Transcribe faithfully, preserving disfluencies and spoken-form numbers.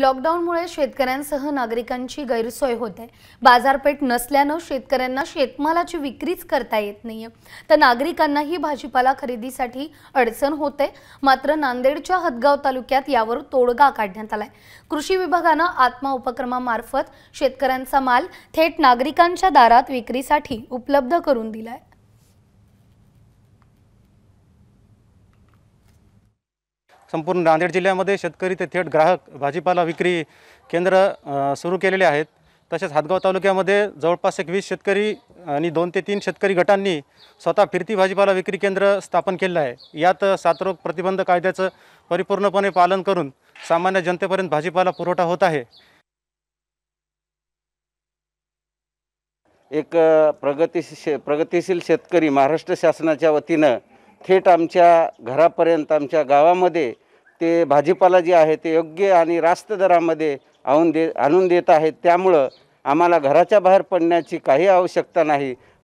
लॉकडाऊनमुळे शेतकऱ्यांसह नागरिकांची गैरसोय होते। बाजारपेठ नसल्याने शेतकऱ्यांना शेतमालाची विक्रीच करता येत नाहीये, तर नागरिकांनाही भाजीपाला खरेदीसाठी अडचण होते। मात्र नांदेडच्या हदगाव तालुक्यात यावर तोडगा काढण्यात आलाय। कृषी विभागाने आत्मा उपक्रमामार्फत शेतकऱ्यांचा माल थेट नागरिकांच्या दारात विक्रीसाठी उपलब्ध करून दिलाय। संपूर्ण नांदेड जिल्ह्यामध्ये शेतकरी ते थेट ग्राहक भाजीपाला विक्री केंद्र सुरू केलेले आहेत। तसेच हदगाव तालुक्यामध्ये जवळपास एक वीस शेतकरी आणि दोन ते तीन शेतकरी गटांनी स्वतः फिरती भाजीपाला विक्री केंद्र स्थापन केलेलं आहे। यात साथरोग प्रतिबंध कायद्याचं परिपूर्णपणे पालन करून सामान्य जनतेपर्यंत भाजीपाला पुरवठा होत आहे। एक प्रगतिशील प्रगतिशील शेतकरी महाराष्ट्र शासनाच्या वतीने थेट आमच्या घरापर्यंत आमच्या गावामध्ये ते भाजीपाला जे आहे ते योग्य आणि रास्त दरामध्ये आणून दे आणून देत आहेत। त्यामुळे आम्हाला घराच्या बाहेर पडण्याची काही आवश्यकता नाही।